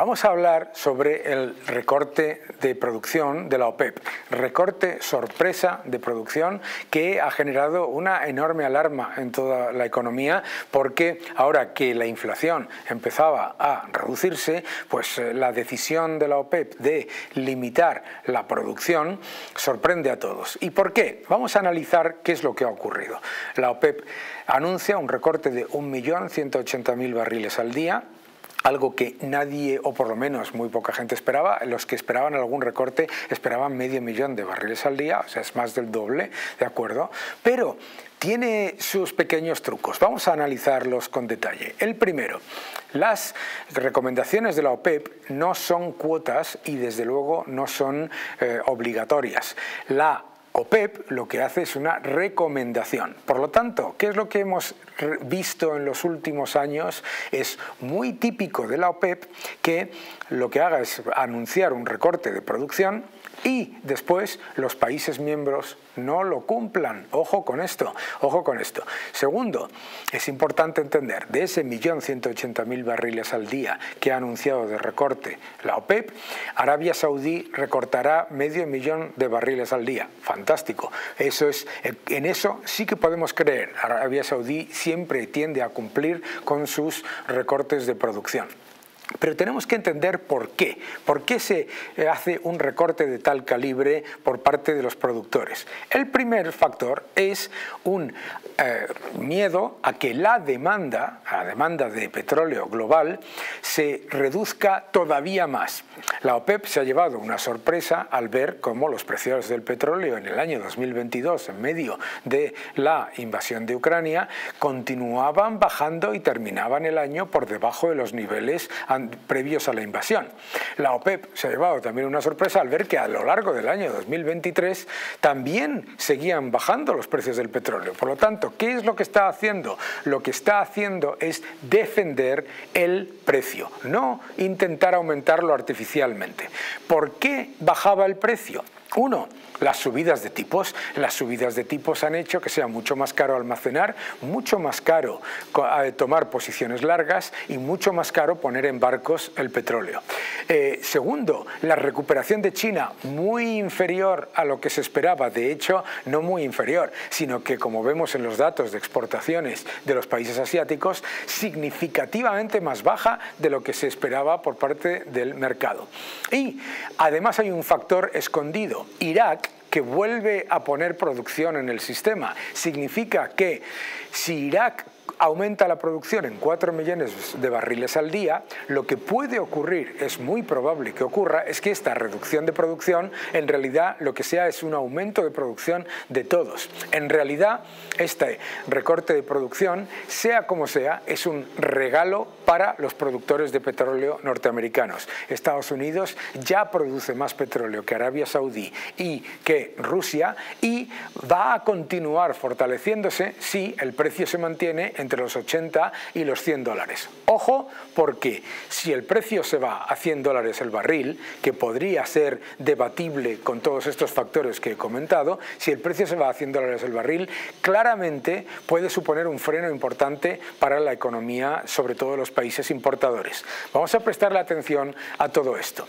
Vamos a hablar sobre el recorte de producción de la OPEP, recorte sorpresa de producción que ha generado una enorme alarma en toda la economía, porque ahora que la inflación empezaba a reducirse, pues la decisión de la OPEP de limitar la producción sorprende a todos. ¿Y por qué? Vamos a analizar qué es lo que ha ocurrido. La OPEP anuncia un recorte de 1.180.000 barriles al día, algo que nadie, o por lo menos muy poca gente esperaba. Los que esperaban algún recorte esperaban 500.000 de barriles al día, o sea, es más del doble, ¿de acuerdo? Pero tiene sus pequeños trucos, vamos a analizarlos con detalle. El primero, las recomendaciones de la OPEP no son cuotas y desde luego no son obligatorias. La OPEP lo que hace es una recomendación. Por lo tanto, ¿qué es lo que hemos visto en los últimos años? Es muy típico de la OPEP que lo que haga es anunciar un recorte de producción y después los países miembros no lo cumplan. Ojo con esto, ojo con esto. Segundo, es importante entender, de ese 1.180.000 barriles al día que ha anunciado de recorte la OPEP, Arabia Saudí recortará 500.000 de barriles al día. Fantástico. Eso es, en eso sí que podemos creer. Arabia Saudí siempre tiende a cumplir con sus recortes de producción. Pero tenemos que entender por qué. ¿Por qué se hace un recorte de tal calibre por parte de los productores? El primer factor es un miedo a que la demanda de petróleo global se reduzca todavía más. La OPEP se ha llevado una sorpresa al ver cómo los precios del petróleo en el año 2022, en medio de la invasión de Ucrania, continuaban bajando y terminaban el año por debajo de los niveles previos a la invasión. La OPEP se ha llevado también una sorpresa al ver que a lo largo del año 2023 también seguían bajando los precios del petróleo. Por lo tanto, ¿qué es lo que está haciendo? Lo que está haciendo es defender el precio, no intentar aumentarlo artificialmente. ¿Por qué bajaba el precio? Uno, las subidas de tipos. Las subidas de tipos han hecho que sea mucho más caro almacenar, mucho más caro tomar posiciones largas y mucho más caro poner en barcos el petróleo. Segundo, la recuperación de China muy inferior a lo que se esperaba. De hecho, no muy inferior, sino que, como vemos en los datos de exportaciones de los países asiáticos, significativamente más baja de lo que se esperaba por parte del mercado. Y además hay un factor escondido. Irak, que vuelve a poner producción en el sistema. Significa que si Irak aumenta la producción en 4 millones de barriles al día, lo que puede ocurrir, es muy probable que ocurra, es que esta reducción de producción en realidad lo que sea es un aumento de producción de todos. En realidad, este recorte de producción, sea como sea, es un regalo para los productores de petróleo norteamericanos. Estados Unidos ya produce más petróleo que Arabia Saudí y que Rusia, y va a continuar fortaleciéndose si el precio se mantiene en entre los 80 y los 100 dólares. Ojo, porque si el precio se va a 100 dólares el barril, que podría ser debatible con todos estos factores que he comentado, si el precio se va a 100 dólares el barril, claramente puede suponer un freno importante para la economía, sobre todo los países importadores. Vamos a prestarle atención a todo esto.